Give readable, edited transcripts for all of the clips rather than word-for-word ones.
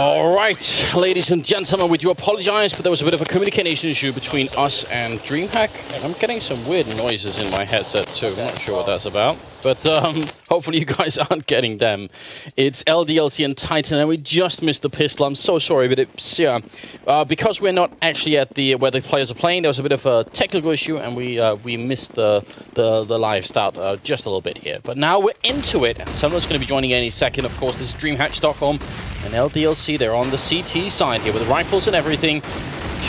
All right, ladies and gentlemen, we do apologize, but there was a bit of a communication issue between us and DreamHack. And I'm getting some weird noises in my headset too. Not sure what that's about, but hopefully you guys aren't getting them. It's LDLC and Titan, and we just missed the pistol. I'm so sorry, but it's yeah, because we're not actually at the where the players are playing. There was a bit of a technical issue, and we missed the live start just a little bit here. But now we're into it, and someone's going to be joining any second. Of course, this is DreamHack Stockholm. And LDLC, they're on the CT side here with rifles and everything.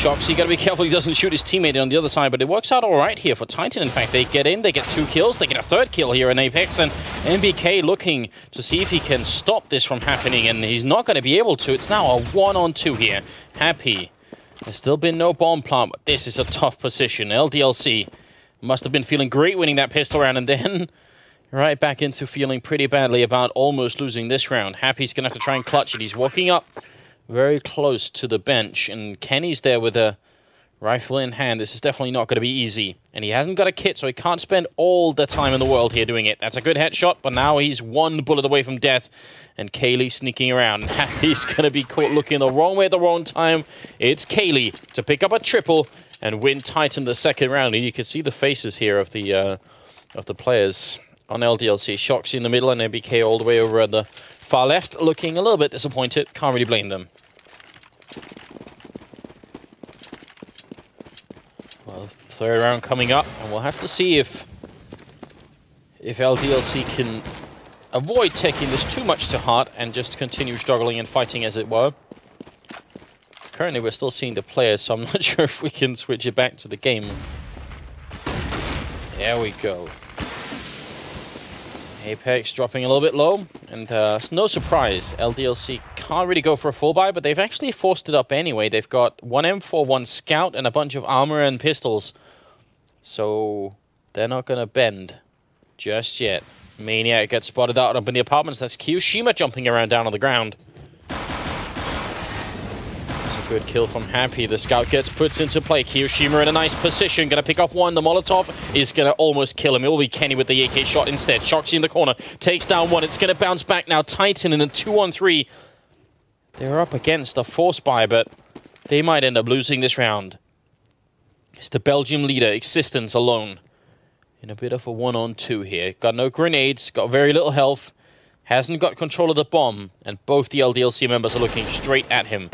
Shoxy, gotta be careful he doesn't shoot his teammate on the other side, but it works out all right here for Titan. In fact, they get in, they get 2 kills, they get a 3rd kill here in Apex, and MBK looking to see if he can stop this from happening, and he's not gonna be able to. It's now a 1-on-2 here. Happy. There's still been no bomb plant, but this is a tough position. LDLC must have been feeling great winning that pistol round, and then right back into feeling pretty badly about almost losing this round. Happy's going to have to try and clutch it. He's walking up very close to the bench, and kenny's there with a rifle in hand. This is definitely not going to be easy. And he hasn't got a kit, so he can't spend all the time in the world here doing it. That's a good headshot, but now he's 1 bullet away from death. And Kaylee sneaking around. Happy's going to be caught looking the wrong way at the wrong time. It's Kaylee to pick up a triple and win Titan the 2nd round. And you can see the faces here of the players on LDLC. Shoxy in the middle and MBK all the way over at the far left, looking a little bit disappointed. Can't really blame them. Well, 3rd round coming up, and we'll have to see if LDLC can avoid taking this too much to heart and just continue struggling and fighting as it were. Currently we're still seeing the players, so I'm not sure if we can switch it back to the game. There we go. Apex dropping a little bit low, and it's no surprise LDLC can't really go for a full buy, but they've actually forced it up anyway. They've got 1 M4, 1 Scout, and a bunch of armor and pistols, so they're not going to bend just yet. Maniac gets spotted out up in the apartments. That's KioShiMa jumping around down on the ground. That's a good kill from Happy. The scout gets put into play. KioShiMa in a nice position. Gonna pick off 1. The Molotov is gonna almost kill him. It will be Kenny with the AK shot instead. Shoxy in the corner. Takes down 1. It's gonna bounce back now. Titan in a 2-on-3. They're up against a force buy, but they might end up losing this round. It's the Belgium leader, Existence, alone. In a bit of a 1-on-2 here. Got no grenades. Got very little health. Hasn't got control of the bomb. And both the LDLC members are looking straight at him.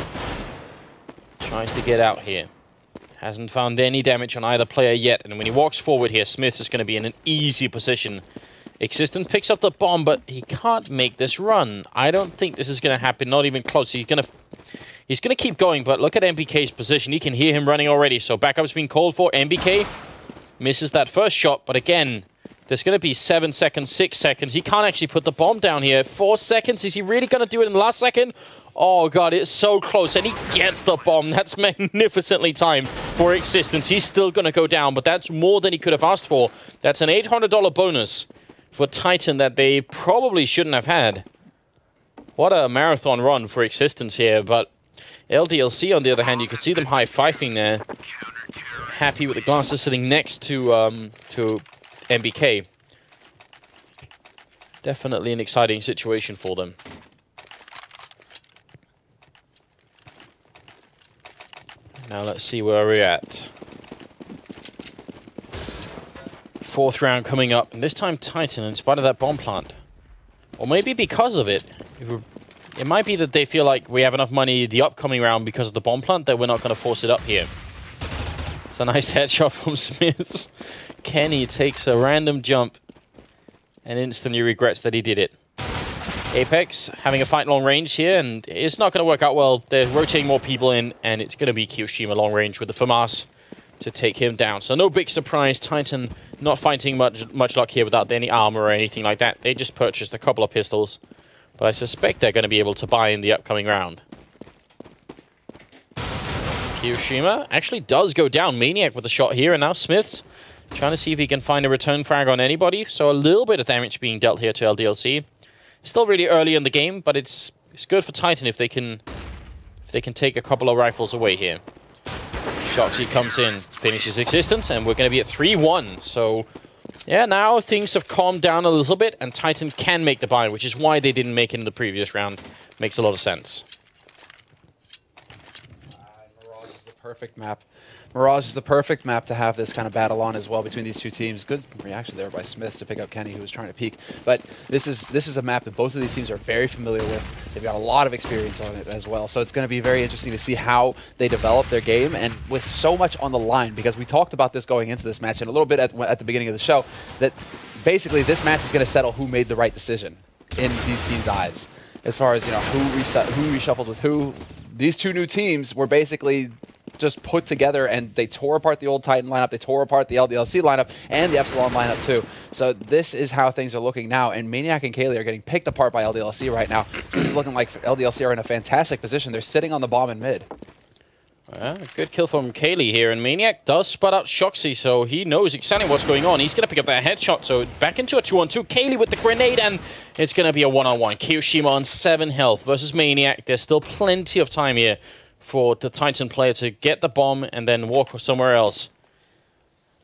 Tries to get out here. Hasn't found any damage on either player yet. And when he walks forward here, SmithZz is going to be in an easy position. Existence picks up the bomb, but he can't make this run. I don't think this is going to happen, not even close. He's going to keep going, but look at MBK's position. You can hear him running already. So backup's been called for. MBK misses that 1st shot, but again, there's going to be 7 seconds, 6 seconds. He can't actually put the bomb down here. 4 seconds. Is he really going to do it in the last second? Oh, God, it's so close, and he gets the bomb. That's magnificently timed for Existence. He's still going to go down, but that's more than he could have asked for. That's an $800 bonus for Titan that they probably shouldn't have had. What a marathon run for Existence here, but LDLC, on the other hand, you could see them high-fiving there. Happy with the glasses sitting next to MBK. Definitely an exciting situation for them. Now let's see where we're at. 4th round coming up, and this time Titan, in spite of that bomb plant. Or maybe because of it. It might be that they feel like we have enough money the upcoming round because of the bomb plant that we're not going to force it up here. It's a nice headshot from SmithZz. Kenny takes a random jump and instantly regrets that he did it. Apex having a fight long range here, and it's not going to work out well. They're rotating more people in, and it's going to be KioShiMa long range with the FAMAS to take him down. So no big surprise. Titan not fighting much luck here without any armor or anything like that. They just purchased a couple of pistols, but I suspect they're going to be able to buy in the upcoming round. KioShiMa actually does go down. Maniac with a shot here, and now SmithZz trying to see if he can find a return frag on anybody. So a little bit of damage being dealt here to LDLC. Still really early in the game, but it's good for Titan if they can take a couple of rifles away here. Shoxy comes in, finishes Existence, and we're going to be at 3-1. So, yeah, now things have calmed down a little bit, and Titan can make the buy, which is why they didn't make it in the previous round. Makes a lot of sense. perfect map. Mirage is the perfect map to have this kind of battle on as well between these two teams. Good reaction there by SmithZz to pick up Kenny, who was trying to peek. But this is a map that both of these teams are very familiar with. They've got a lot of experience on it as well. So it's going to be very interesting to see how they develop their game, and with so much on the line, because we talked about this going into this match and a little bit at the beginning of the show, that basically this match is going to settle who made the right decision in these teams' eyes. As far as, you know, who reshuffled with who. These two new teams were basically just put together, and they tore apart the old Titan lineup, they tore apart the LDLC lineup, and the Epsilon lineup too. So this is how things are looking now, and Maniac and Kaylee are getting picked apart by LDLC right now. So this is looking like LDLC are in a fantastic position. They're sitting on the bomb in mid. Well, good kill from Kaylee here, and Maniac does spot out Shoxy, so he knows exactly what's going on. He's going to pick up that headshot, so back into a 2-on-2. Kaylee with the grenade, and it's going to be a 1-on-1. KioShiMa on 7 health versus Maniac. There's still plenty of time here for the Titan player to get the bomb and then walk somewhere else.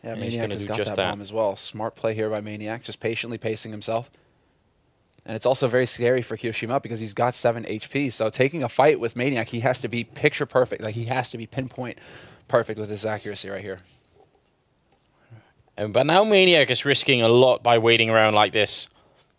Yeah, and Maniac has got that bomb as well. Smart play here by Maniac, just patiently pacing himself. And it's also very scary for KioShiMa because he's got 7 HP. So taking a fight with Maniac, he has to be picture perfect. Like, he has to be pinpoint perfect with his accuracy right here. But now Maniac is risking a lot by waiting around like this.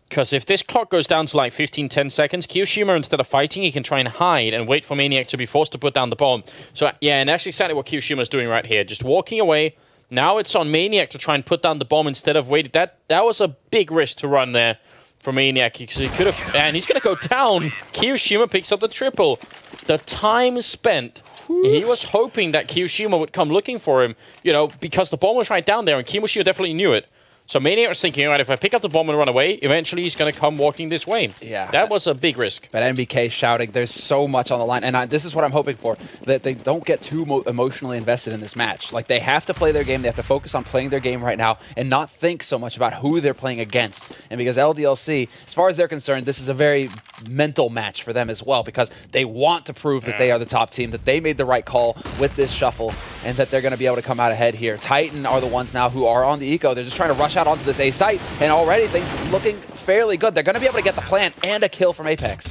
Because if this clock goes down to like 15, 10 seconds, KioShiMa, instead of fighting, he can try and hide and wait for Maniac to be forced to put down the bomb. So yeah, and that's exactly what KioShiMa is doing right here. Just walking away. Now it's on Maniac to try and put down the bomb instead of waiting. That was a big risk to run there. From Maniac, because he could have, and he's going to go down. KioShiMa picks up the triple. The time spent, he was hoping that KioShiMa would come looking for him, you know, because the bomb was right down there, and KioShiMa definitely knew it. So Maniac was thinking, all right, if I pick up the bomb and run away, eventually he's going to come walking this way. Yeah, that was a big risk. But MBK shouting, there's so much on the line, and this is what I'm hoping for, that they don't get too emotionally invested in this match. Like, they have to play their game, they have to focus on playing their game right now, and not think so much about who they're playing against. And because LDLC, as far as they're concerned, this is a very mental match for them as well, because they want to prove that they are the top team, that they made the right call with this shuffle, and that they're going to be able to come out ahead here. Titan are the ones now who are on the eco. They're just trying to rush out onto this A site, and already things looking fairly good. They're going to be able to get the plant and a kill from Apex.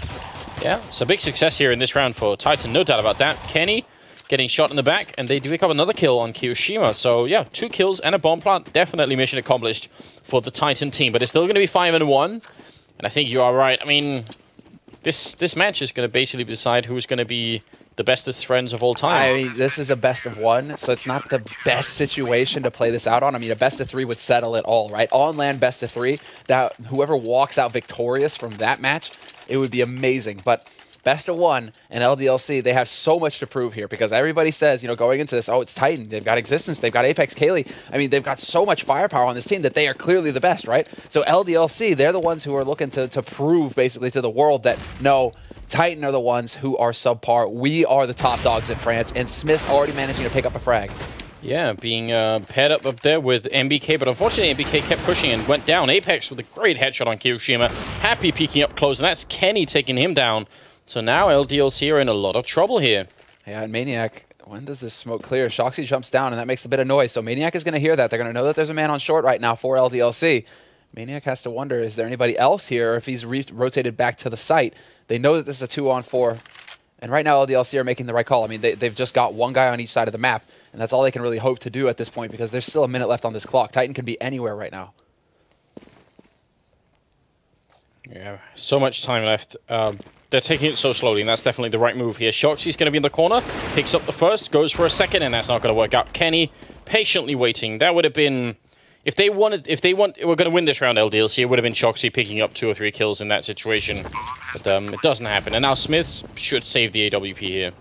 Yeah, it's a big success here in this round for Titan, no doubt about that. Kenny getting shot in the back, and they do pick up another kill on KioShiMa. So yeah, 2 kills and a bomb plant, definitely mission accomplished for the Titan team. But it's still going to be 5-1, and I think you are right. I mean, this match is going to basically decide who's going to be the bestest friends of all time. I mean, this is a best-of-1, so it's not the best situation to play this out on. I mean, a best-of-3 would settle it all, right? On land, best-of-3, that whoever walks out victorious from that match, it would be amazing. But best-of-1 and LDLC, they have so much to prove here, because everybody says, you know, going into this, oh, it's Titan, they've got Existence, they've got Apex, Kaylee. I mean, they've got so much firepower on this team that they are clearly the best, right? So LDLC, they're the ones who are looking to prove, basically, to the world that, no, Titan are the ones who are subpar. We are the top dogs in France, and Smith's already managing to pick up a frag. Yeah, being paired up there with MBK, but unfortunately MBK kept pushing and went down. Apex with a great headshot on KioShiMa. Happy peeking up close, and that's Kenny taking him down. So now LDLC are in a lot of trouble here. Yeah, and Maniac, when does this smoke clear? Shoxy jumps down, and that makes a bit of noise. So Maniac is going to hear that. They're going to know that there's a man on short right now for LDLC. Maniac has to wonder, is there anybody else here, or if he's rotated back to the site? They know that this is a 2-on-4, and right now LDLC are making the right call. I mean, they've just got one guy on each side of the map, and that's all they can really hope to do at this point, because there's still a minute left on this clock. Titan can be anywhere right now. Yeah, so much time left. They're taking it so slowly, and that's definitely the right move here. Shoxy's going to be in the corner, picks up the first, goes for a second, and that's not going to work out. Kenny patiently waiting. That would have been... If they were going to win this round, LDLC, it would have been Shoxy picking up 2 or 3 kills in that situation. But it doesn't happen. And now Smith's should save the AWP here.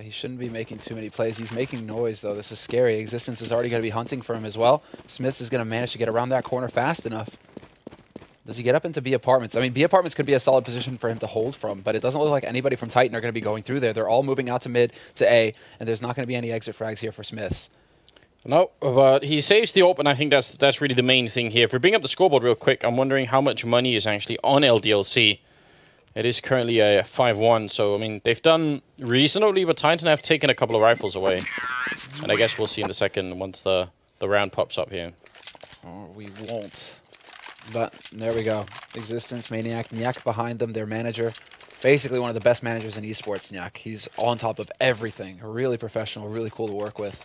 He shouldn't be making too many plays. He's making noise, though. This is scary. Existence is already going to be hunting for him as well. Smith's is going to manage to get around that corner fast enough. Does he get up into B Apartments? I mean, B Apartments could be a solid position for him to hold from, but it doesn't look like anybody from Titan are going to be going through there. They're all moving out to mid, to A, and there's not going to be any exit frags here for Smith's. No, but he saves the AWP, and I think that's really the main thing here. If we bring up the scoreboard real quick, I'm wondering how much money is actually on LDLC. It is currently a 5-1, so, I mean, they've done reasonably, but Titan have taken a couple of rifles away. And I guess we'll see in a second once the round pops up here. Or we won't. But there we go. Existence, Maniac, Nyak behind them, their manager. basically one of the best managers in esports, Nyak. He's on top of everything. Really professional, really cool to work with.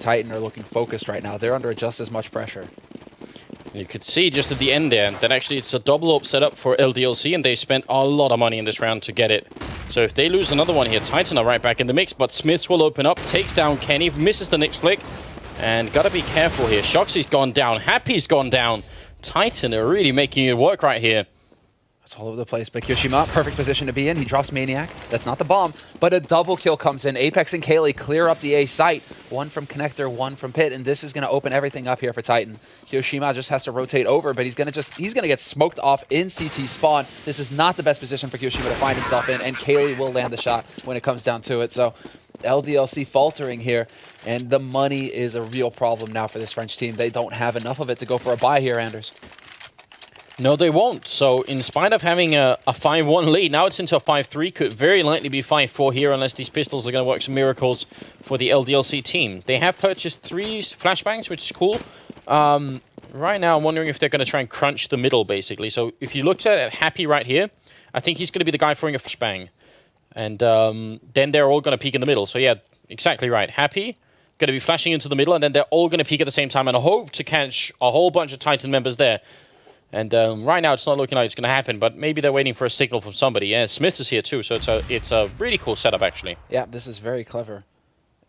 Titan are looking focused right now. They're under just as much pressure. You could see just at the end there that actually it's a double up setup for LDLC, and they spent a lot of money in this round to get it. So if they lose another one here, Titan are right back in the mix, but SmithZz will open up, takes down Kenny, misses the next flick, and gotta be careful here. Shoxy's gone down, Happy's gone down. Titan are really making it work right here. It's all over the place, but KioShiMa, perfect position to be in. He drops Maniac. That's not the bomb, but a double kill comes in. Apex and Kaylee clear up the A site. One from Connector, one from Pit, and this is going to open everything up here for Titan. KioShiMa just has to rotate over, but he's going to get smoked off in CT spawn. This is not the best position for KioShiMa to find himself in, and Kaylee will land the shot when it comes down to it. So LDLC faltering here, and the money is a real problem now for this French team. They don't have enough of it to go for a buy here, Anders. No, they won't. So in spite of having a 5-1 lead, now it's into a 5-3. Could very likely be 5-4 here unless these pistols are going to work some miracles for the LDLC team. They have purchased 3 flashbangs, which is cool. Right now, I'm wondering if they're going to try and crunch the middle, basically. So if you looked at Happy right here, I think he's going to be the guy throwing a flashbang. And then they're all going to peek in the middle. So yeah, exactly right. Happy going to be flashing into the middle, and then they're all going to peek at the same time and hope to catch a whole bunch of Titan members there. And right now, it's not looking like it's going to happen, but maybe they're waiting for a signal from somebody. Yeah, SmithZz is here too, so it's a really cool setup, actually. Yeah, this is very clever.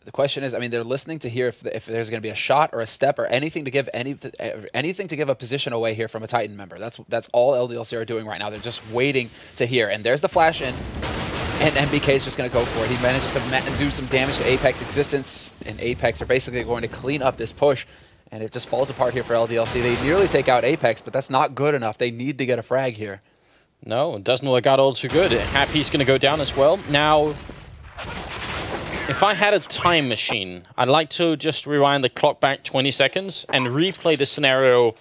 The question is, I mean, they're listening to hear if there's going to be a shot or a step or anything to give a position away here from a Titan member. That's all LDLC are doing right now. They're just waiting to hear. And there's the flash in, and MBK is just going to go for it. He manages to do some damage to Apex. Existence and Apex are basically going to clean up this push. And it just falls apart here for LDLC. They nearly take out Apex, but that's not good enough. They need to get a frag here. No, it doesn't look out all too good. Happy's going to go down as well. Now, if I had a time machine, I'd like to just rewind the clock back 20 seconds and replay this scenario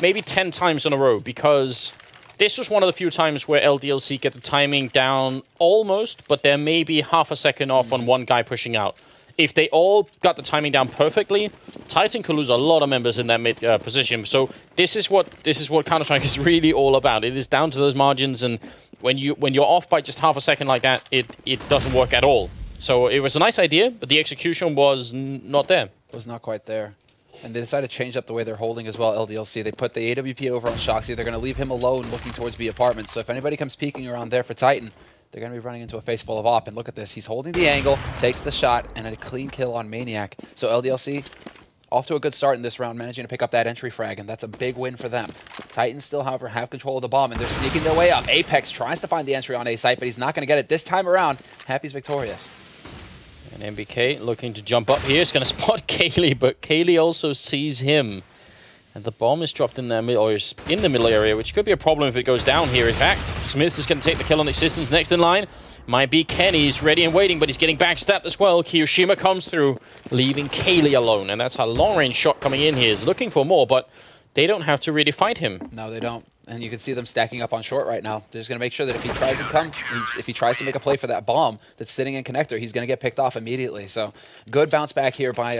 maybe 10 times in a row, because this was one of the few times where LDLC get the timing down almost, but they're maybe half a second off on one guy pushing out. If they all got the timing down perfectly, Titan could lose a lot of members in that mid position. So this is what Counter-Strike is really all about. It is down to those margins, and when you're off by just half a second like that, it doesn't work at all. So it was a nice idea, but the execution was not there. It was not quite there. And they decided to change up the way they're holding as well, LDLC. They put the AWP over on Shoxy. They're going to leave him alone looking towards B apartment. So if anybody comes peeking around there for Titan, they're going to be running into a face full of op, and look at this. He's holding the angle, takes the shot, and a clean kill on Maniac. So LDLC, off to a good start in this round, managing to pick up that entry frag, and that's a big win for them. Titans still, however, have control of the bomb, and they're sneaking their way up. Apex tries to find the entry on A site, but he's not going to get it this time around. Happy's victorious. And MBK looking to jump up here. He's going to spot Kaylee, but Kaylee also sees him. And the bomb is dropped in the middle area, which could be a problem if it goes down here. In fact, SmithZz is going to take the kill on Existence. Next in line might be Kenny. He's ready and waiting, but he's getting backstabbed as well. KioShiMa comes through, leaving Kaylee alone. And that's a long-range shot coming in here. He's looking for more, but they don't have to really fight him. No, they don't. And you can see them stacking up on short right now. They're just going to make sure that if he tries to make a play for that bomb that's sitting in Connector, he's going to get picked off immediately. So good bounce back here by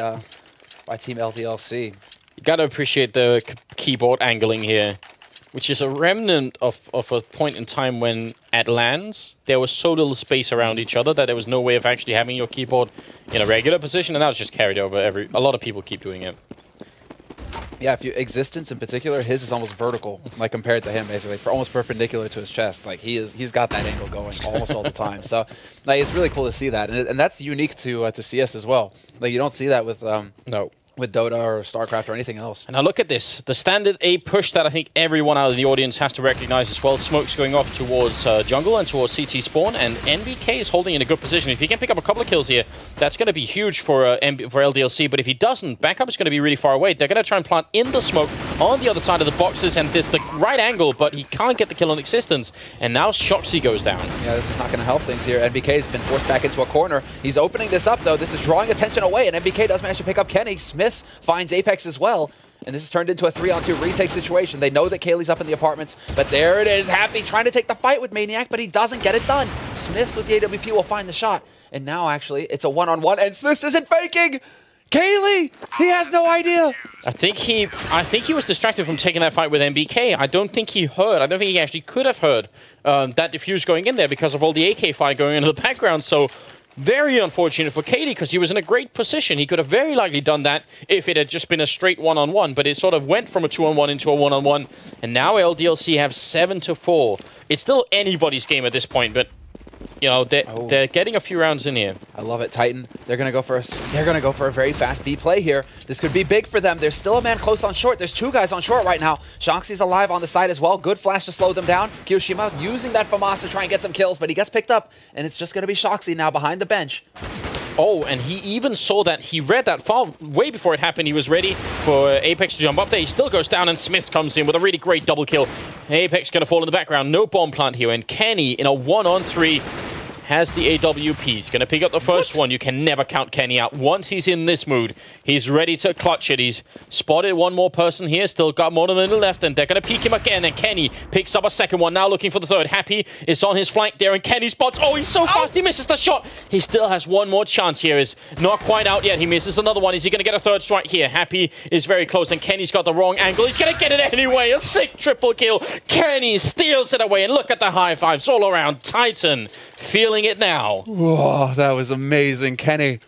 Team LDLC. You gotta appreciate the keyboard angling here, which is a remnant of a point in time when at LANs there was so little space around each other that there was no way of actually having your keyboard in a regular position, and now it's just carried over. A lot of people keep doing it. Yeah, if you Existence in particular, his is almost vertical, like compared to him, basically, almost perpendicular to his chest. Like he's got that angle going almost all the time. So, like, it's really cool to see that, and that's unique to CS as well. Like you don't see that with with Dota or StarCraft or anything else. And now look at this. The standard A push that I think everyone out of the audience has to recognize as well. Smoke's going off towards jungle and towards CT spawn, and NBK is holding in a good position. If he can pick up a couple of kills here, that's going to be huge for LDLC, but if he doesn't, backup is going to be really far away. They're going to try and plant in the smoke on the other side of the boxes, and it's the right angle, but he can't get the kill on Existence, and now Shoxy goes down. Yeah, this is not going to help things here. NBK's been forced back into a corner. He's opening this up, though. This is drawing attention away, and NBK does manage to pick up Kenny. SmithZz finds Apex as well, and this is turned into a 3-on-2 retake situation. They know that Kaylee's up in the apartments, but there it is. Happy trying to take the fight with Maniac, but he doesn't get it done. SmithZz with the AWP will find the shot, and now actually it's a 1-on-1, and SmithZz isn't faking! Kaylee! He has no idea! I think he was distracted from taking that fight with MBK. I don't think he heard. I don't think he actually could have heard that defuse going in there because of all the AK fire going into the background. So very unfortunate for Kaylee because he was in a great position. He could have very likely done that if it had just been a straight one-on-one, but it sort of went from a two-on-one into a one-on-one. And now LDLC have 7-4. It's still anybody's game at this point, but you know, they're getting a few rounds in here. I love it, Titan. They're going to go for a very fast B play here. This could be big for them. There's still a man close on short. There's two guys on short right now. Shoxy's alive on the side as well. Good flash to slow them down. KioShiMa using that FAMAS to try and get some kills, but he gets picked up, and it's just going to be Shoxy now behind the bench. Oh, and he even saw that. He read that far way before it happened. He was ready for Apex to jump up there. He still goes down, and SmithZz comes in with a really great double kill. Apex going to fall in the background. No bomb plant here. And Kenny, in a 1-on-3, has the AWP. He's going to pick up the first one. You can never count Kenny out. Once he's in this mood, he's ready to clutch it. He's spotted one more person here. Still got more than the left, and they're going to peek him again. And Kenny picks up a second one. Now looking for the third. Happy is on his flank there, and Kenny spots. Oh, he's so fast. He misses the shot. He still has one more chance here. He's not quite out yet. He misses another one. Is he going to get a third strike here? Happy is very close, and Kenny's got the wrong angle. He's going to get it anyway. A sick triple kill. Kenny steals it away, and look at the high fives all around. Titan feeling it now. Whoa, that was amazing, Kenny.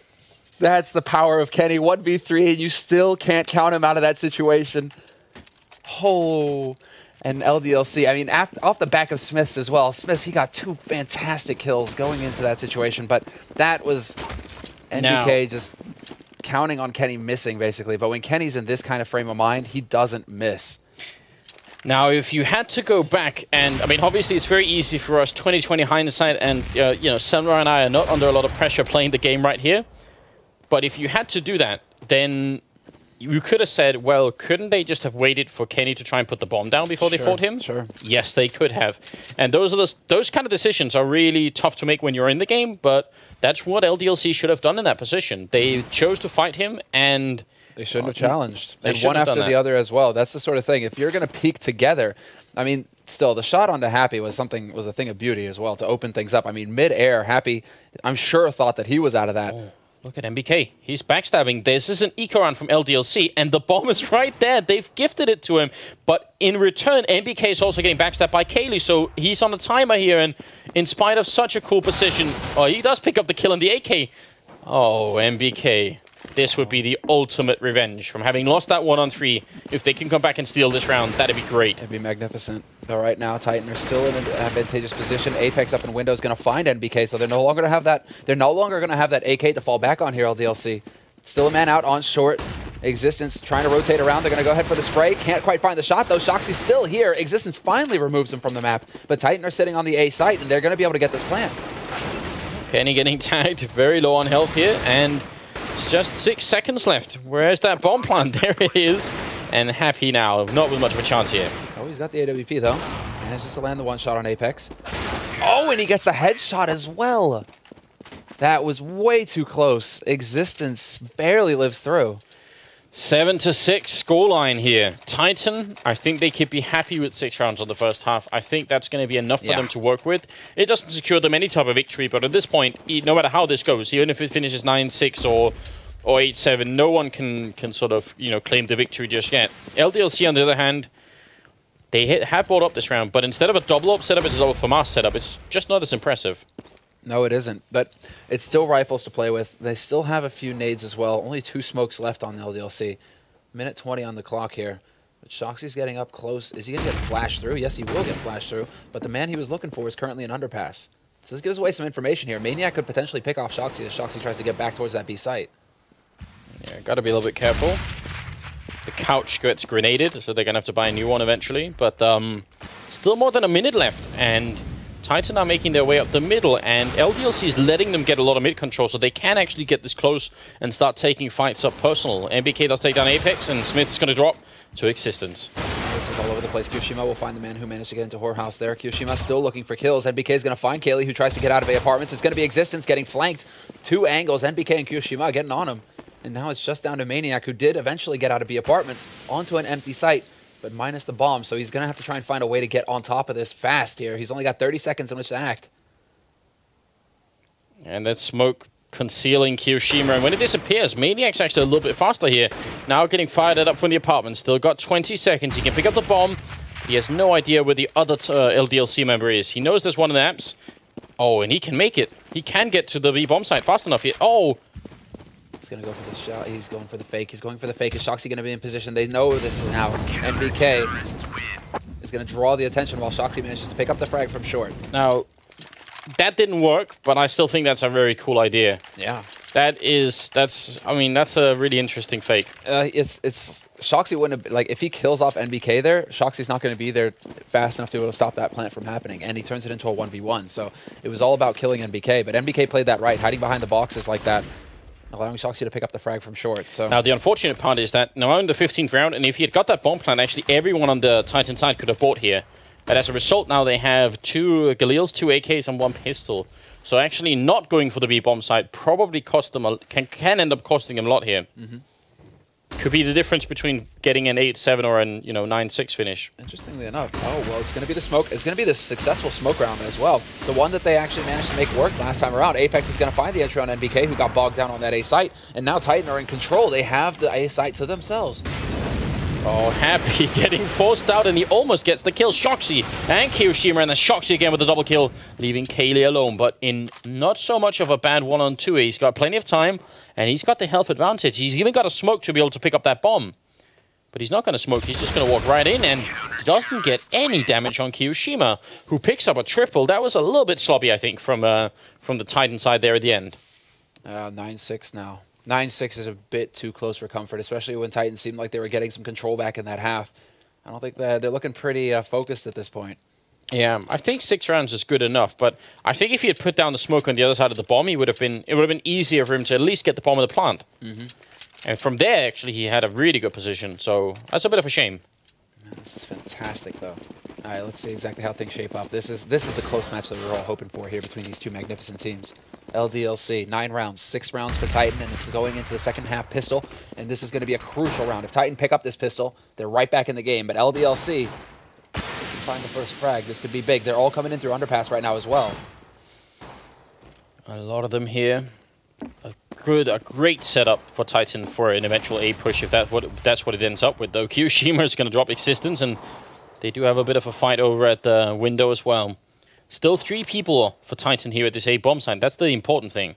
That's the power of Kenny. 1v3, and you still can't count him out of that situation. Oh, and LDLC, I mean, off the back of SmithZz as well. SmithZz, he got two fantastic kills going into that situation, but that was NBK just counting on Kenny missing, basically. But when Kenny's in this kind of frame of mind, he doesn't miss. Now, if you had to go back, and I mean, obviously, it's very easy for us, 20/20 hindsight, and you know, Senra and I are not under a lot of pressure playing the game right here. But if you had to do that, then you could have said, well, couldn't they just have waited for Kenny to try and put the bomb down before they fought him? Sure. Yes, they could have. And those are those kind of decisions are really tough to make when you're in the game. But that's what LDLC should have done in that position. They chose to fight him, and they shouldn't have challenged. And one after the other as well. That's the sort of thing. If you're going to peak together, I mean, still, the shot onto Happy was a thing of beauty as well to open things up. I mean, mid-air, Happy, I'm sure, thought that he was out of that. Oh, look at MBK. He's backstabbing. This is an eco round from LDLC, and the bomb is right there. They've gifted it to him. But in return, MBK is also getting backstabbed by Kaylee, so he's on a timer here. And in spite of such a cool position, oh, he does pick up the kill in the AK. Oh, MBK. This would be the ultimate revenge from having lost that 1-on-3. If they can come back and steal this round, that'd be great. That'd be magnificent. But right now, Titan are still in an advantageous position. Apex up in window is going to find NBK, so they're no longer going to have that. They're no longer going to have that AK to fall back on here. LDLC still a man out on short. Existence trying to rotate around. They're going to go ahead for the spray. Can't quite find the shot, though. Shoxy's still here. Existence finally removes him from the map, but Titan are sitting on the A site, and they're going to be able to get this plan. Kenny getting tagged. Very low on health here, and it's just 6 seconds left. Where's that bomb plant? There it is. And Happy now, not with much of a chance here. Oh, he's got the AWP though. Manages to land the one shot on Apex. Oh, and he gets the headshot as well. That was way too close. Existence barely lives through. 7-6 scoreline here. Titan, I think they could be happy with 6 rounds on the first half. I think that's going to be enough for them to work with. It doesn't secure them any type of victory, but at this point, no matter how this goes, even if it finishes 9-6 or 8-7, no one can sort of, you know, claim the victory just yet. LDLC, on the other hand, they have brought up this round, but instead of a double up setup, it's a double FAMAS setup. It's just not as impressive. No, it isn't, but it's still rifles to play with. They still have a few nades as well. Only 2 smokes left on LDLC. Minute 20 on the clock here. But Shoxy's getting up close. Is he going to get flashed through? Yes, he will get flashed through, but the man he was looking for is currently an underpass. So this gives away some information here. Maniac could potentially pick off Shoxy as Shoxy tries to get back towards that B site. Yeah, got to be a little bit careful. The couch gets grenaded, so they're going to have to buy a new one eventually, but still more than a minute left, and Titan are making their way up the middle, and LDLC is letting them get a lot of mid control, so they can actually get this close and start taking fights up personal. MBK does take down Apex, and SmithZz is going to drop to Existence. This is all over the place. KioShiMa will find the man who managed to get into Whorehouse there. KioShiMa still looking for kills. NBK is going to find Kaylee, who tries to get out of A apartments. It's going to be Existence getting flanked. 2 angles. NBK and KioShiMa getting on him. And now it's just down to Maniac, who did eventually get out of B apartments onto an empty site, but minus the bomb, so he's going to have to try and find a way to get on top of this fast here. He's only got 30 seconds in which to act. And that smoke concealing KioShiMa, and when it disappears, Maniac's actually a little bit faster here. Now getting fired up from the apartment. Still got 20 seconds. He can pick up the bomb. He has no idea where the other LDLC member is. He knows there's one in the apps. Oh, and he can make it. He can get to the B-bomb site fast enough here. Oh! He's going to go for the shot. He's going for the fake. He's going for the fake. Is Shoxy going to be in position? They know this now. MBK is going to draw the attention while Shoxy manages to pick up the frag from short. Now, that didn't work, but I still think that's a very cool idea. Yeah. That's a really interesting fake. Shoxy wouldn't have, like, if he kills off NBK there, Shoxy's not going to be there fast enough to be able to stop that plant from happening, and he turns it into a 1v1, so it was all about killing NBK, but NBK played that right, hiding behind the boxes like that, allowing Shoxy to pick up the frag from short, so... Now, the unfortunate part is that now in the 15th round, and if he had got that bomb plant, actually everyone on the Titan side could have bought here. And as a result, now they have 2 Galeels, 2 AKs, and 1 pistol. So actually not going for the B-bomb site probably cost them can end up costing them a lot here. Mm-hmm. Could be the difference between getting an 8-7 or an 9-6 finish. Interestingly enough. Oh, well, it's going to be the smoke. It's going to be the successful smoke round as well. The one that they actually managed to make work last time around. Apex is going to find the entry on NBK, who got bogged down on that A site. And now Titan are in control. They have the A site to themselves. Oh, Happy getting forced out, and he almost gets the kill. Shoxy and KioShiMa, and then Shoxy again with a double kill, leaving Kaylee alone. But in not so much of a bad 1-on-2, he's got plenty of time, and he's got the health advantage. He's even got a smoke to be able to pick up that bomb. But he's not going to smoke, he's just going to walk right in, and doesn't get any damage on KioShiMa, who picks up a triple. That was a little bit sloppy, I think, from the Titan side there at the end. 9-6 now. 9-6 is a bit too close for comfort, especially when Titan seemed like they were getting some control back in that half. I don't think that they're looking pretty focused at this point. Yeah, I think 6 rounds is good enough, but I think if he had put down the smoke on the other side of the bomb, it would have been easier for him to at least get the bomb of the plant. Mm-hmm. And from there, actually, he had a really good position, so that's a bit of a shame. This is fantastic, though. All right, let's see exactly how things shape up. This is the close match that we're all hoping for here between these two magnificent teams. LDLC, 9 rounds, 6 rounds for Titan, and it's going into the second half pistol, and this is going to be a crucial round. If Titan pick up this pistol, they're right back in the game, but LDLC, if they can find the first frag, this could be big. They're all coming in through underpass right now as well. A lot of them here. A great setup for Titan for an eventual A push, if that's what it ends up with, though. KioShiMa is going to drop Existence, and they do have a bit of a fight over at the window as well. Still 3 people for Titan here at this A bomb site. That's the important thing.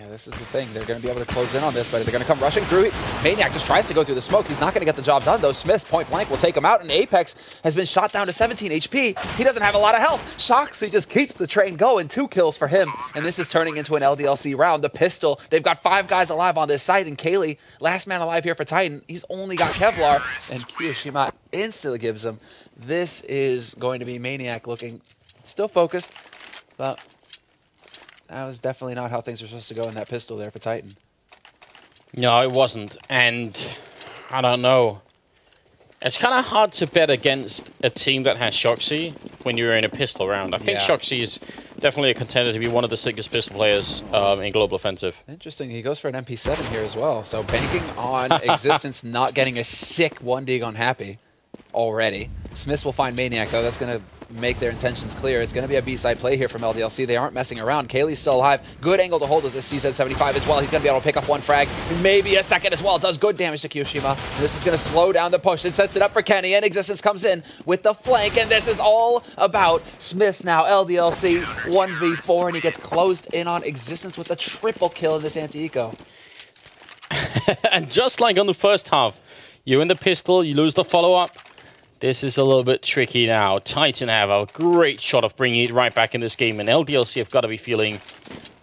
Yeah, this is the thing. They're going to be able to close in on this, but they're going to come rushing through. Maniac just tries to go through the smoke. He's not going to get the job done, though. Smith, point blank, will take him out, and Apex has been shot down to 17 HP. He doesn't have a lot of health. Shoxy just keeps the train going. 2 kills for him, and this is turning into an LDLC round. The pistol, they've got 5 guys alive on this side, and Kaylee, last man alive here for Titan. He's only got Kevlar, and KioShiMa instantly gives him. This is going to be Maniac looking still focused, but... that was definitely not how things were supposed to go in that pistol there for Titan. No, it wasn't. And I don't know. It's kind of hard to bet against a team that has Shoxy when you're in a pistol round. I think Shoxy is definitely a contender to be one of the sickest pistol players in Global Offensive. Interesting. He goes for an MP7 here as well. So banking on Existence not getting a sick 1-dig on Happy already. Smith will find Maniac, though. That's going to make their intentions clear. It's going to be a B-side play here from LDLC. They aren't messing around. Kaylee's still alive. Good angle to hold with this CZ75 as well. He's going to be able to pick up 1 frag, maybe a second as well. Does good damage to KioShiMa. This is going to slow down the push. It sets it up for Kenny, and Existence comes in with the flank, and this is all about Smith's now. LDLC 1v4, and he gets closed in on Existence with a triple kill in this anti-eco. And just like on the first half, you win the pistol, you lose the follow-up. This is a little bit tricky now. Titan have a great shot of bringing it right back in this game, and LDLC have got to be feeling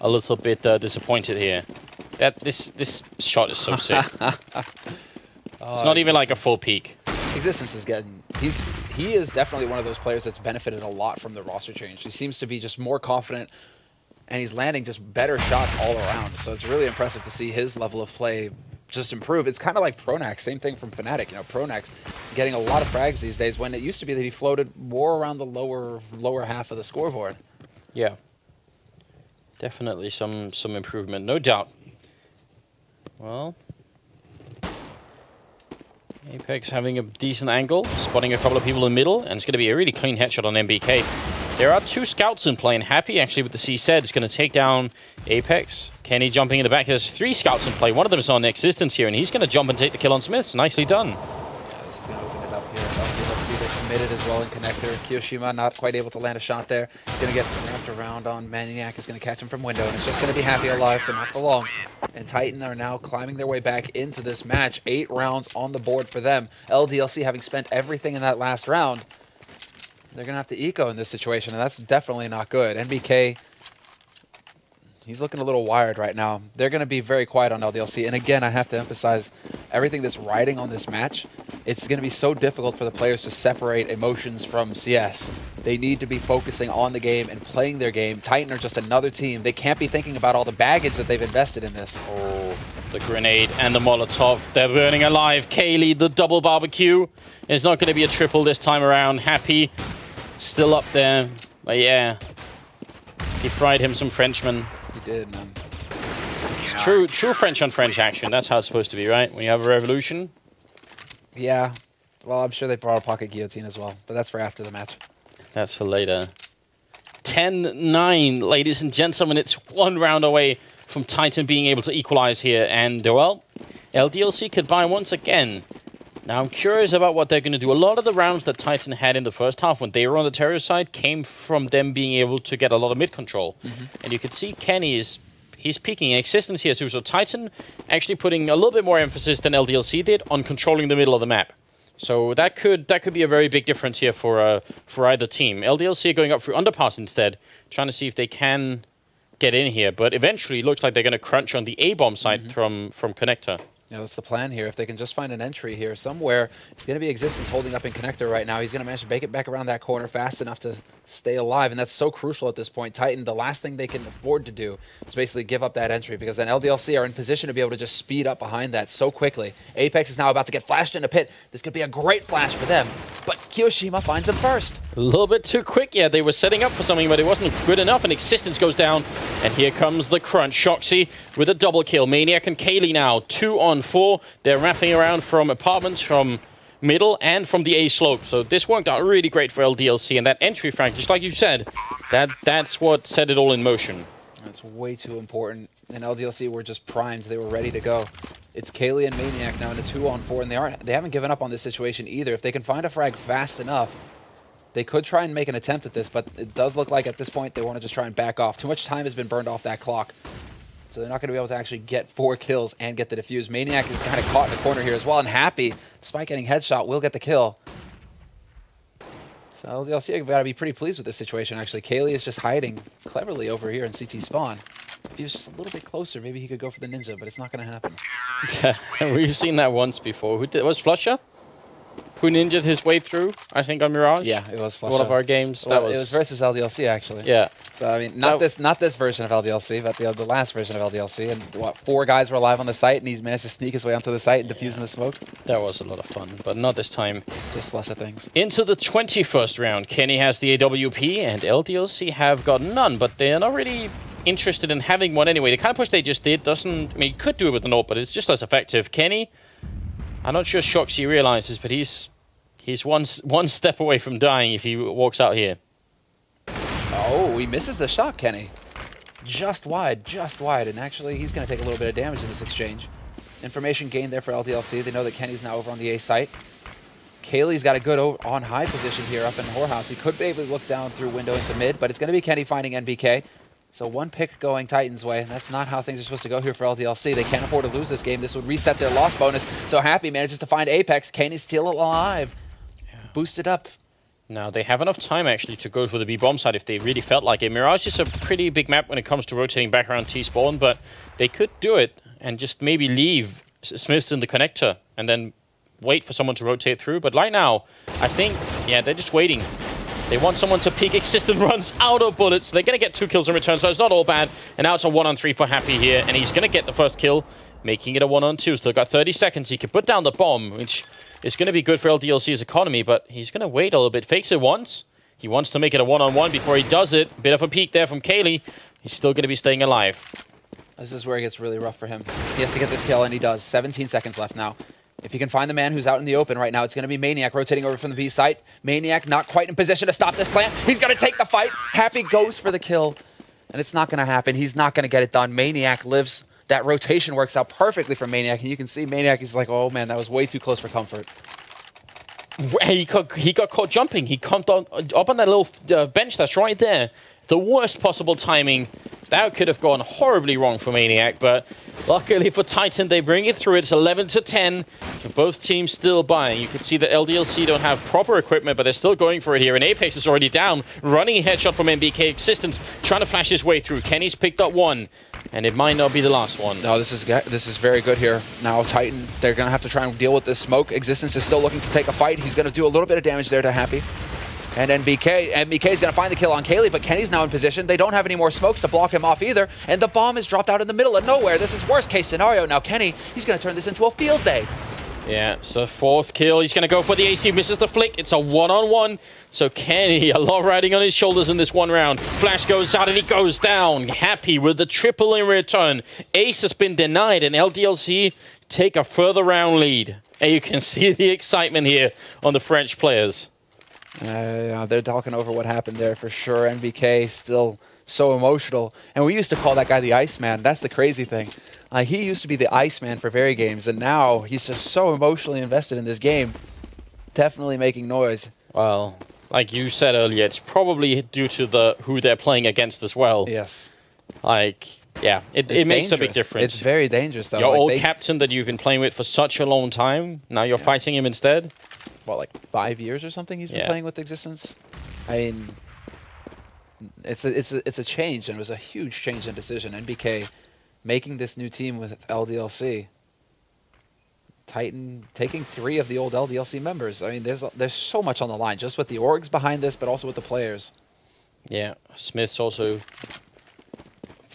a little bit disappointed here. This shot is so sick. It's not even like a full peak. Existence is getting... He is definitely one of those players that's benefited a lot from the roster change. He seems to be just more confident, and he's landing just better shots all around. So it's really impressive to see his level of play just improve. It's kind of like Pronax, same thing from Fnatic. You know, Pronax getting a lot of frags these days when it used to be that he floated more around the lower half of the scoreboard. Yeah. Definitely some improvement, no doubt. Well, Apex having a decent angle, spotting a couple of people in the middle, and it's going to be a really clean headshot on MBK. There are two scouts in play, and Happy actually with the CZ is going to take down Apex. Kenny jumping in the back. There's three scouts in play. One of them is on Existence here, and he's going to jump and take the kill on SmithZz. Nicely done. Yeah, this is going to open it up here. LDLC, they're committed as well in connector. KioShiMa not quite able to land a shot there. He's going to get wrapped around on Maniac. He's going to catch him from window, and it's just going to be Happy alive, but not for long. And Titan are now climbing their way back into this match. 8 rounds on the board for them. LDLC having spent everything in that last round. They're going to have to eco in this situation, and that's definitely not good. NBK, he's looking a little wired right now. They're going to be very quiet on LDLC. And again, I have to emphasize everything that's riding on this match. It's going to be so difficult for the players to separate emotions from CS. They need to be focusing on the game and playing their game. Titan are just another team. They can't be thinking about all the baggage that they've invested in this. Oh, the grenade and the Molotov. They're burning alive. Kaylee, the double barbecue. It's not going to be a triple this time around. Happy. Still up there, but yeah, he fried him some Frenchmen. He did, man. It's true French on French action. That's how it's supposed to be, right? When you have a revolution. Yeah, well, I'm sure they brought a pocket guillotine as well, but that's for after the match. That's for later. 10-9, ladies and gentlemen. It's one round away from Titan being able to equalize here, and well, LDLC could buy once again. Now, I'm curious about what they're going to do. A lot of the rounds that Titan had in the first half when they were on the terror side came from them being able to get a lot of mid-control. And you can see Kenny he's peaking in Existence here too. So Titan actually putting a little bit more emphasis than LDLC did on controlling the middle of the map. So that could be a very big difference here for either team. LDLC going up through underpass instead, trying to see if they can get in here. But eventually, it looks like they're going to crunch on the A-bomb side from connector. Yeah, that's the plan here. If they can just find an entry here somewhere, it's going to be Existence holding up in connector right now. He's going to manage to bake it back around that corner fast enough to stay alive, and that's so crucial at this point. Titan, the last thing they can afford to do is basically give up that entry, because then LDLC are in position to be able to just speed up behind that so quickly. Apex is now about to get flashed in a pit. This could be a great flash for them, but KioShiMa finds him first. A little bit too quick. Yeah, they were setting up for something, but it wasn't good enough, and Existence goes down, and here comes the crunch. Shoxy with a double kill. Maniac and Kaylee now 2 on 4. They're wrapping around from apartments, from middle and from the A slope. So this worked out really great for LDLC, and that entry frag, just like you said, that's what set it all in motion. That's way too important, and LDLC were just primed. They were ready to go. It's Kaylee and Maniac now in a 2 on 4, and they haven't given up on this situation either. If they can find a frag fast enough, they could try and make an attempt at this, but it does look like at this point they want to just try and back off. Too much time has been burned off that clock. So they're not going to be able to actually get 4 kills and get the defuse. Maniac is kind of caught in the corner here as well, and Happy, despite getting headshot, will get the kill. So LDLC have got to be pretty pleased with this situation, actually. Kaylee is just hiding cleverly over here in CT spawn. If he was just a little bit closer, maybe he could go for the ninja, but it's not going to happen. We've seen that once before. Was Flusher? Who ninja'd his way through, I think, on Mirage? Yeah, it was Flusher. One of our games. Well, it was versus LDLC, actually. Yeah. So, I mean, not this version of LDLC, but the last version of LDLC. And, what, 4 guys were alive on the site, and he managed to sneak his way onto the site and defuse in the smoke? That was a lot of fun, but not this time. Just Flusher things. Into the 21st round, Kenny has the AWP, and LDLC have got none, but they're not really interested in having one anyway. The kind of push they just did doesn't... I mean, you could do it with an AWP, but it's just less effective. Kenny... I'm not sure Shoxy realizes, but he's one step away from dying if he walks out here. Oh, he misses the shot, Kenny. Just wide, and actually he's going to take a little bit of damage in this exchange. Information gained there for LDLC. They know that Kenny's now over on the A site. Kaylee's got a good on-high position here up in Whorehouse. He could be able to look down through window into mid, but it's going to be Kenny finding NBK. So one pick going Titan's way, and that's not how things are supposed to go here for LDLC. They can't afford to lose this game. This would reset their loss bonus. So Happy manages to find Apex. Kenny's still alive. Yeah. Boosted up. Now, they have enough time, actually, to go for the B-bomb side if they really felt like it. Mirage is a pretty big map when it comes to rotating back around T-spawn, but they could do it and just maybe leave SmithZz in the connector and then wait for someone to rotate through. But right now, I think, yeah, they're just waiting. They want someone to peek. Existence runs out of bullets. They're going to get 2 kills in return, so it's not all bad. And now it's a 1-on-3 for Happy here, and he's going to get the first kill, making it a 1-on-2. Still got 30 seconds. He can put down the bomb, which is going to be good for LDLC's economy, but he's going to wait a little bit. Fakes it once. He wants to make it a 1-on-1 before he does it. Bit of a peek there from Kaylee. He's still going to be staying alive. This is where it gets really rough for him. He has to get this kill, and he does. 17 seconds left now. If you can find the man who's out in the open right now, it's going to be Maniac rotating over from the B site. Maniac not quite in position to stop this plant. He's going to take the fight. Happy goes for the kill, and it's not going to happen. He's not going to get it done. Maniac lives. That rotation works out perfectly for Maniac, and you can see Maniac is like, oh man, that was way too close for comfort. He got caught jumping. He jumped up on that little bench that's right there. The worst possible timing. That could have gone horribly wrong for Maniac, but luckily for Titan, they bring it through. It's 11-10. Both teams still buying. You can see that LDLC don't have proper equipment, but they're still going for it here. And Apex is already down, running a headshot from MBK. Existence trying to flash his way through. kenny's picked up one, and it might not be the last one. No, this is very good here. Now Titan, they're going to have to try and deal with this smoke. Existence is still looking to take a fight. He's going to do a little bit of damage there to Happy. And NBK is going to find the kill on Kaylee, but kenny's now in position. They don't have any more smokes to block him off either, and the bomb is dropped out in the middle of nowhere. This is worst case scenario. Now kenny, he's going to turn this into a field day. Yeah, so fourth kill. He's going to go for the AC, misses the flick. It's a one-on-one. So kenny, a lot riding on his shoulders in this one round. Flash goes out and he goes down. Happy with the triple in return. Ace has been denied, and LDLC take a further round lead. And you can see the excitement here on the French players. Yeah, they're talking over what happened there for sure. MBK still so emotional. And we used to call that guy the Iceman. That's the crazy thing. He used to be the Iceman for Very Games, and now he's just so emotionally invested in this game. Definitely making noise. Well, like you said earlier, it's probably due to who they're playing against as well. Yes. Like, yeah, it makes a big difference. It's very dangerous, though. Your old captain that you've been playing with for such a long time, now you're fighting him instead? What, like 5 years or something he's been playing with Existence? I mean, it's a change, and it was a huge change in decision. NBK making this new team with LDLC. Titan taking 3 of the old LDLC members. I mean, there's so much on the line, just with the orgs behind this, but also with the players. Yeah, SmithZz also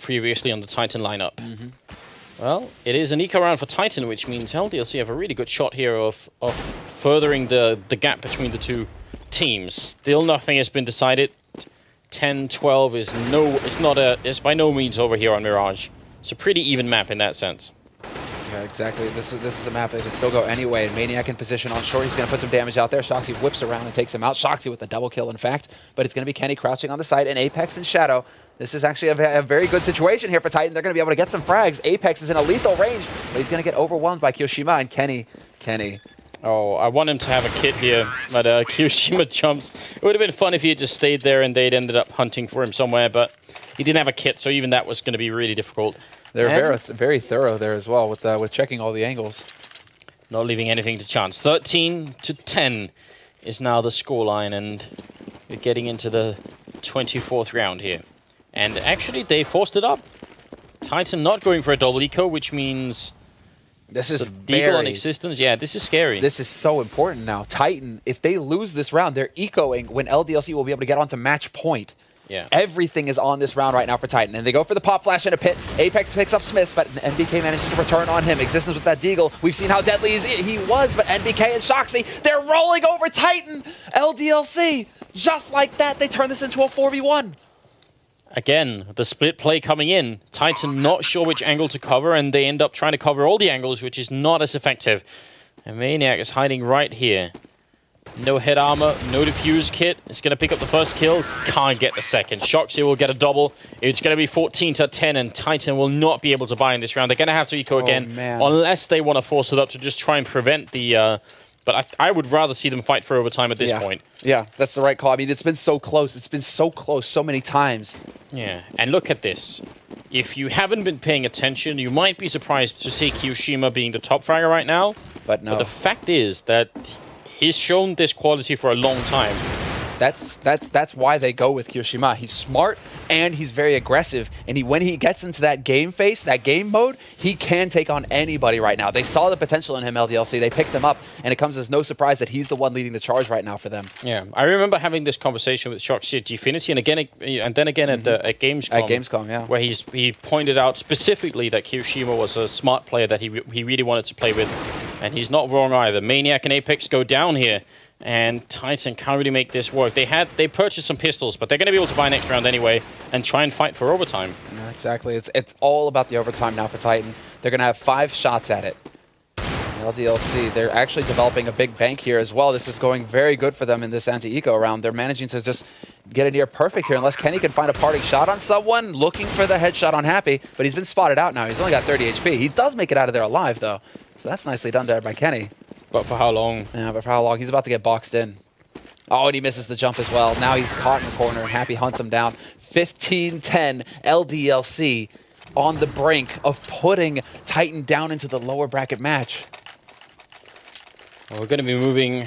previously on the Titan lineup. Mm-hmm. Well, it is an eco round for Titan, which means LDLC have a really good shot here of furthering the gap between the two teams. Still nothing has been decided. 10-12 is it's by no means over here on Mirage. It's a pretty even map in that sense. Yeah, exactly. This is a map that can still go anyway. And Maniac in position on short. He's going to put some damage out there. Shoxy whips around and takes him out. Shoxy with a double kill, in fact. But it's going to be kenny crouching on the side, and Apex in shadow. This is actually a very good situation here for Titan. They're going to be able to get some frags. Apex is in a lethal range, but he's going to get overwhelmed by KioShiMa and kenny. Oh, I want him to have a kit here, but KioShiMa jumps. It would have been fun if he had just stayed there and they'd ended up hunting for him somewhere, but he didn't have a kit, so even that was going to be really difficult. They're very thorough there as well with checking all the angles. Not leaving anything to chance. 13-10 is now the scoreline, and we're getting into the 24th round here. And actually, they forced it up. Titan not going for a double eco, which means this is deagle on Existence. Yeah, this is scary. This is so important now. Titan, if they lose this round, they're ecoing when LDLC will be able to get onto match point. Yeah. Everything is on this round right now for Titan. And they go for the pop flash in a pit. Apex picks up Smith, but NBK manages to return on him. Existence with that deagle. We've seen how deadly he was, but NBK and Shoxy, they're rolling over Titan. LDLC, just like that, they turn this into a 4v1. Again, the split play coming in. Titan not sure which angle to cover, and they end up trying to cover all the angles, which is not as effective. And Maniac is hiding right here. No head armor, no defuse kit. It's going to pick up the first kill. Can't get the second. Shoxy will get a double. It's going to be 14-10, and Titan will not be able to buy in this round. They're going to have to eco again, man. Unless they want to force it up to just try and prevent the... But I would rather see them fight for overtime at this point. Yeah, that's the right call. I mean, it's been so close. It's been so close so many times. Yeah, and look at this. If you haven't been paying attention, you might be surprised to see KioShiMa being the top fragger right now. But no. But the fact is that he's shown this quality for a long time. That's why they go with KioShiMa. He's smart, and he's very aggressive. And when he gets into that game face, that game mode, he can take on anybody right now. They saw the potential in him, LDLC. They picked him up, and it comes as no surprise that he's the one leading the charge right now for them. Yeah, I remember having this conversation with Shoxy at Gfinity, and then again at Gamescom. At Gamescom, yeah. Where he pointed out specifically that KioShiMa was a smart player that he really wanted to play with. And he's not wrong either. Maniac and Apex go down here. And Titan can't really make this work. They purchased some pistols, but they're going to be able to buy next round anyway and try and fight for overtime. Yeah, exactly. It's all about the overtime now for Titan. They're going to have 5 shots at it. LDLC, they're actually developing a big bank here as well. This is going very good for them in this anti-eco round. They're managing to just get a near perfect here unless Kenny can find a parting shot on someone, looking for the headshot on Happy, but he's been spotted out now. He's only got 30 HP. He does make it out of there alive, though. So that's nicely done there by Kenny. But for how long? Yeah, but for how long? He's about to get boxed in. Oh, and he misses the jump as well. Now he's caught in the corner, and Happy hunts him down. 15-10 LDLC on the brink of putting Titan down into the lower bracket match. Well, we're going to be moving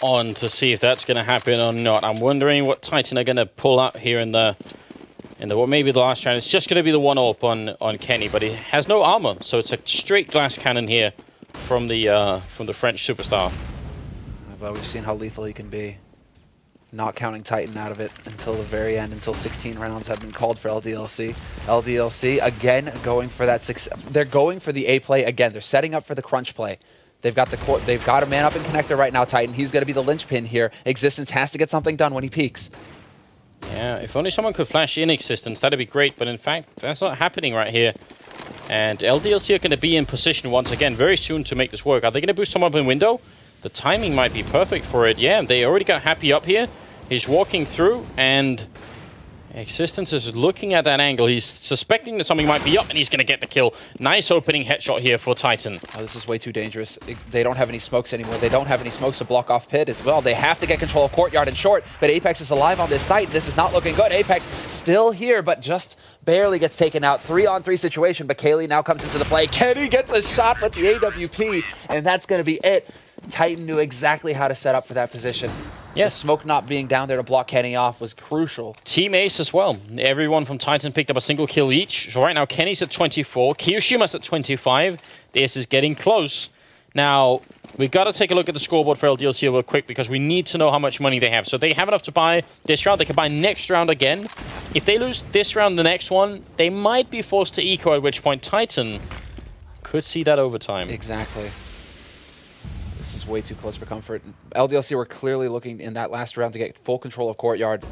on to see if that's going to happen or not. I'm wondering what Titan are going to pull out here in what maybe the last round. It's just going to be the one up on Kenny, but he has no armor, so it's a straight glass cannon here from the French superstar. Well, we've seen how lethal he can be, not counting Titan out of it until the very end, until 16 rounds have been called for LDLC. LDLC, again, going for that success. They're going for the A play again. They're setting up for the crunch play. They've got a man up in connector right now, Titan. He's going to be the linchpin here. Existence has to get something done when he peaks. Yeah, if only someone could flash in Existence, that'd be great. But in fact, that's not happening right here. And LDLC are going to be in position once again very soon to make this work. Are they going to boost someone up in window? The timing might be perfect for it. Yeah, they already got Happy up here. He's walking through, and Existence is looking at that angle. He's suspecting that something might be up, and he's going to get the kill. Nice opening headshot here for Titan. Oh, this is way too dangerous. They don't have any smokes anymore. They don't have any smokes to block off pit as well. They have to get control of courtyard and short, but Apex is alive on this site. This is not looking good. Apex still here, but just barely gets taken out. 3-on-3 situation, but Kaylee now comes into the play. Kenny gets a shot with the AWP, and that's going to be it. Titan knew exactly how to set up for that position. Yes, the smoke not being down there to block Kenny off was crucial. Team Ace as well. Everyone from Titan picked up a single kill each. So right now Kenny's at 24, KioShiMa's at 25. This is getting close. Now, we've got to take a look at the scoreboard for LDLC real quick because we need to know how much money they have. So they have enough to buy this round. They can buy next round again. If they lose this round, the next one, they might be forced to eco, at which point Titan could see that overtime. Exactly. This is way too close for comfort. LDLC were clearly looking in that last round to get full control of courtyard,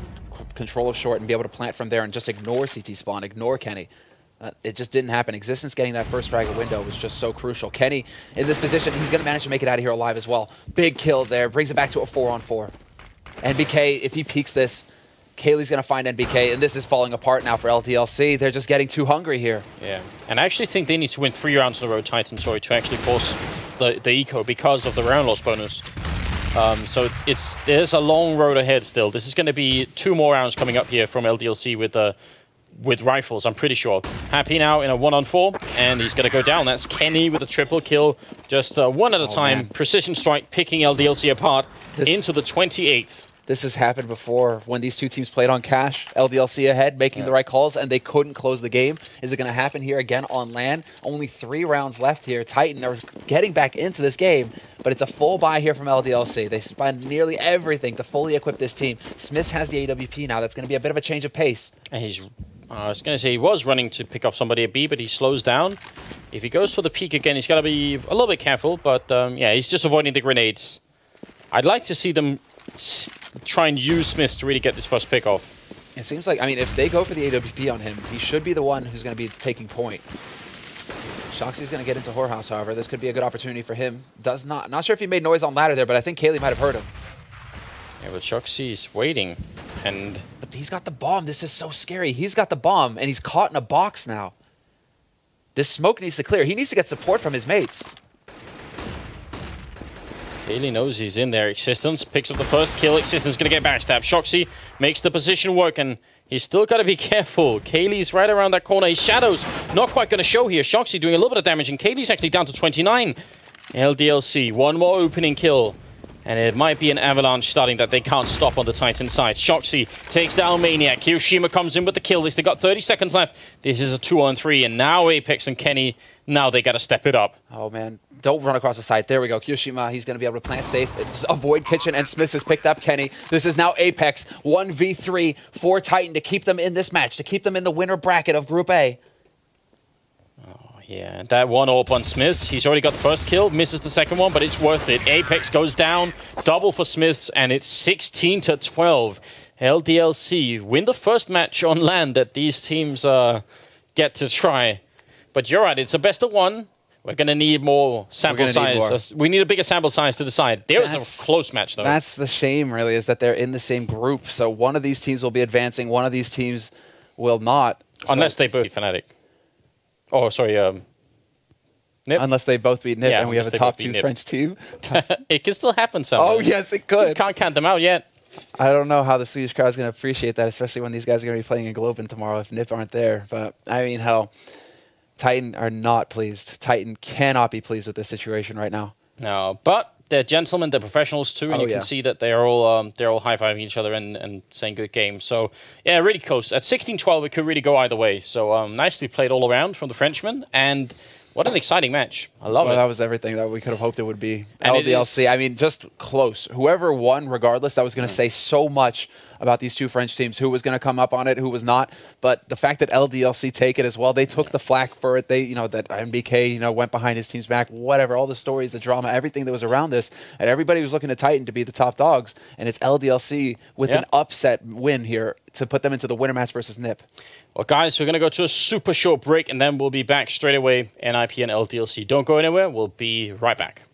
control of short, and be able to plant from there and just ignore CT spawn, ignore Kenny. It just didn't happen. Existence getting that first frag at window was just so crucial. Kenny, in this position, he's going to manage to make it out of here alive as well. Big kill there. Brings it back to a 4-on-4. NBK, if he peeks this, Kaylee's going to find NBK, and this is falling apart now for LDLC. They're just getting too hungry here. Yeah, and I actually think they need to win 3 rounds in a row, Titan, sorry, to actually force the eco because of the round loss bonus. So there's a long road ahead still. This is going to be 2 more rounds coming up here from LDLC with rifles, I'm pretty sure. Happy now in a 1-on-4, and he's going to go down. That's Kenny with a triple kill, just one at a time. Man. Precision strike, picking LDLC apart into the 28th. This has happened before when these two teams played on cash. LDLC ahead, making the right calls, and they couldn't close the game. Is it going to happen here again on LAN? Only 3 rounds left here. Titan are getting back into this game, but it's a full buy here from LDLC. They spend nearly everything to fully equip this team. SmithZz has the AWP now. That's going to be a bit of a change of pace. And he's, I was going to say he was running to pick off somebody at B, but he slows down. If he goes for the peek again, he's got to be a little bit careful, but yeah, he's just avoiding the grenades. I'd like to see them try and use SmithZz to really get this first pick off. It seems like, I mean, if they go for the AWP on him, he should be the one who's going to be taking point. Shoxy's going to get into Whorehouse, however. This could be a good opportunity for him. Does not sure if he made noise on ladder there, but I think Kaylee might have heard him. Yeah, but Shoxy's waiting, and... But he's got the bomb. This is so scary. He's got the bomb, and he's caught in a box now. This smoke needs to clear. He needs to get support from his mates. Kaylee knows he's in there. Existence picks up the first kill. Existence going to get backstabbed. Shoxy makes the position work, and he's still got to be careful. Kaylee's right around that corner. His shadow's not quite going to show here. Shoxy doing a little bit of damage, and Kaylee's actually down to 29. LDLC, one more opening kill, and it might be an avalanche starting that they can't stop on the Titan side. Shoxy takes down Maniac. KioShiMa comes in with the kill list. They got 30 seconds left. This is a 2-on-3, and now Apex and Kenny... Now they got to step it up. Oh, man. Don't run across the side. There we go. KioShiMa, he's going to be able to plant safe. Just avoid kitchen, and SmithZz has picked up Kenny. This is now Apex 1v3 for Titan to keep them in this match, to keep them in the winner bracket of Group A. Oh, yeah. That one AWP on SmithZz. He's already got the first kill, misses the second one, but it's worth it. Apex goes down, double for SmithZz, and it's 16-12. LDLC win the first match on land that these teams get to try. But you're right, it's a best of 1, We're going to need more sample size. We need a bigger sample size to decide. There is a close match, though. That's the shame, really, is that they're in the same group. So one of these teams will be advancing. One of these teams will not. Unless they both be Fnatic. Oh, sorry. Nip. Unless they both beat Nip, yeah, and we have a top two Nip. French team. It could still happen somehow. Oh, yes, it could. You can't count them out yet. I don't know how the Swedish crowd is going to appreciate that, especially when these guys are going to be playing in Globen tomorrow if Nip aren't there. But, I mean, hell, Titan are not pleased. Titan cannot be pleased with this situation right now. No, but they're gentlemen, they're professionals too, and you can see that they're all high-fiving each other and saying good game. So, yeah, really close. At 16-12, it could really go either way. So, nicely played all around from the Frenchmen, and what an exciting match. I love it. That was everything that we could have hoped it would be. And LDLC, I mean, just close. Whoever won, regardless, that was going to say so much about these two French teams, who was going to come up on it, who was not. But the fact that LDLC take it as well, they took the flak for it. They, you know, that MBK, you know, went behind his team's back, whatever, all the stories, the drama, everything that was around this. And everybody was looking to Titan to be the top dogs. And it's LDLC with an upset win here to put them into the winner match versus Nip. Well, guys, we're going to go to a super short break, and then we'll be back straight away. NIP and LDLC. Don't go anywhere. We'll be right back.